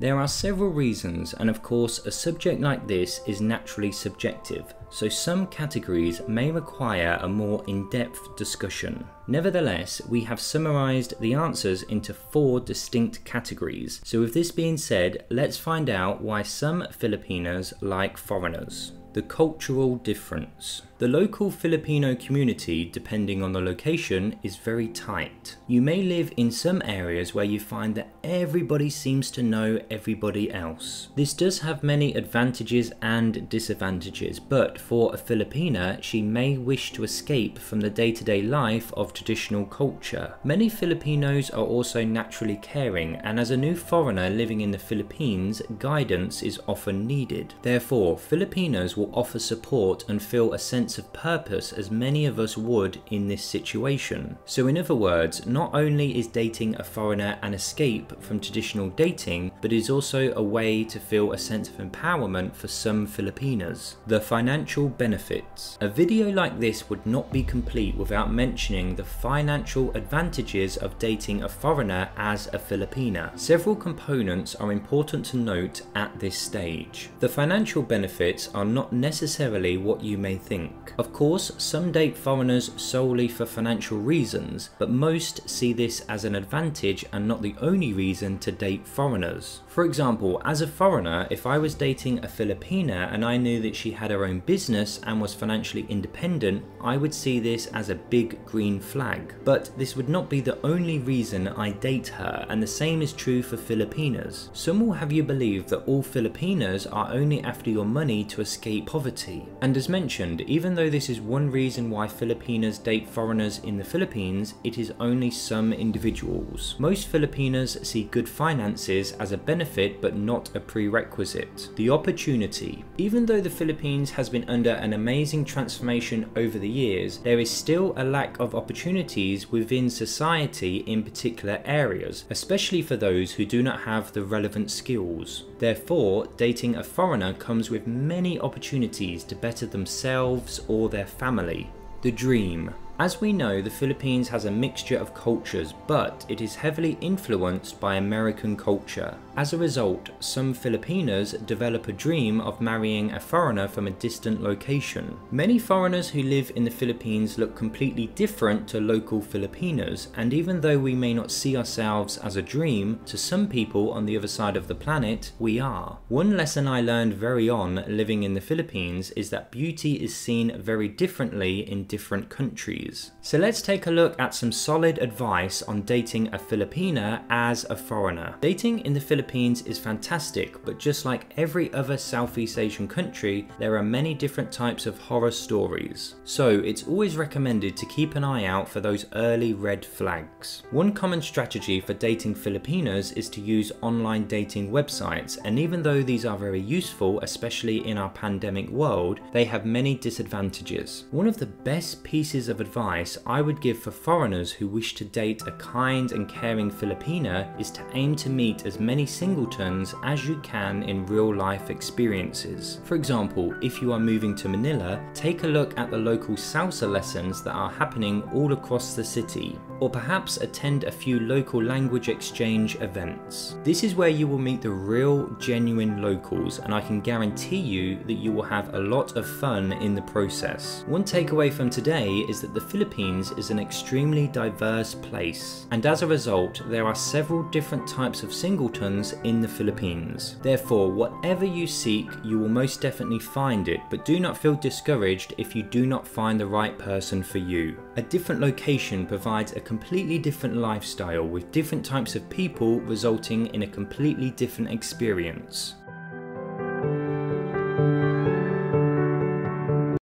There are several reasons, and of course a subject like this is naturally subjective, so some categories may require a more in-depth discussion. Nevertheless, we have summarized the answers into 4 distinct categories. So with this being said, let's find out why some Filipinos like foreigners. The cultural difference. The local Filipino community, depending on the location, is very tight. You may live in some areas where you find that everybody seems to know everybody else. This does have many advantages and disadvantages, but for a Filipina, she may wish to escape from the day-to-day life of traditional culture. Many Filipinos are also naturally caring, and as a new foreigner living in the Philippines, guidance is often needed. Therefore, Filipinos will offer support and feel a sense of purpose as many of us would in this situation. So in other words, not only is dating a foreigner an escape from traditional dating, but is also a way to feel a sense of empowerment for some Filipinas. The financial benefits. A video like this would not be complete without mentioning the financial advantages of dating a foreigner as a Filipina. Several components are important to note at this stage. The financial benefits are not necessarily what you may think. Of course, some date foreigners solely for financial reasons, but most see this as an advantage and not the only reason to date foreigners. For example, as a foreigner, if I was dating a Filipina and I knew that she had her own business and was financially independent, I would see this as a big green flag. But this would not be the only reason I date her, and the same is true for Filipinas. Some will have you believe that all Filipinas are only after your money to escape poverty. And as mentioned, even though this is one reason why Filipinas date foreigners in the Philippines, it is only some individuals. Most Filipinas see good finances as a benefit but not a prerequisite. The opportunity. Even though the Philippines has been under an amazing transformation over the years, there is still a lack of opportunities within society in particular areas, especially for those who do not have the relevant skills. Therefore, dating a foreigner comes with many opportunities to better themselves or their family. The dream. As we know, the Philippines has a mixture of cultures, but it is heavily influenced by American culture. As a result, some Filipinas develop a dream of marrying a foreigner from a distant location. Many foreigners who live in the Philippines look completely different to local Filipinos, and even though we may not see ourselves as a dream, to some people on the other side of the planet, we are. One lesson I learned very on living in the Philippines is that beauty is seen very differently in different countries. So let's take a look at some solid advice on dating a Filipina as a foreigner. Dating in the Philippines is fantastic, but just like every other Southeast Asian country, there are many different types of horror stories. So it's always recommended to keep an eye out for those early red flags. One common strategy for dating Filipinos is to use online dating websites, and even though these are very useful, especially in our pandemic world, they have many disadvantages. One of the best pieces of advice I would give for foreigners who wish to date a kind and caring Filipina is to aim to meet as many singletons as you can in real life experiences. For example, if you are moving to Manila, take a look at the local salsa lessons that are happening all across the city, or perhaps attend a few local language exchange events. This is where you will meet the real, genuine locals, and I can guarantee you that you will have a lot of fun in the process. One takeaway from today is that the Philippines is an extremely diverse place, and as a result, there are several different types of singletons in the Philippines. Therefore, whatever you seek, you will most definitely find it, but do not feel discouraged if you do not find the right person for you. A different location provides a completely different lifestyle with different types of people, resulting in a completely different experience.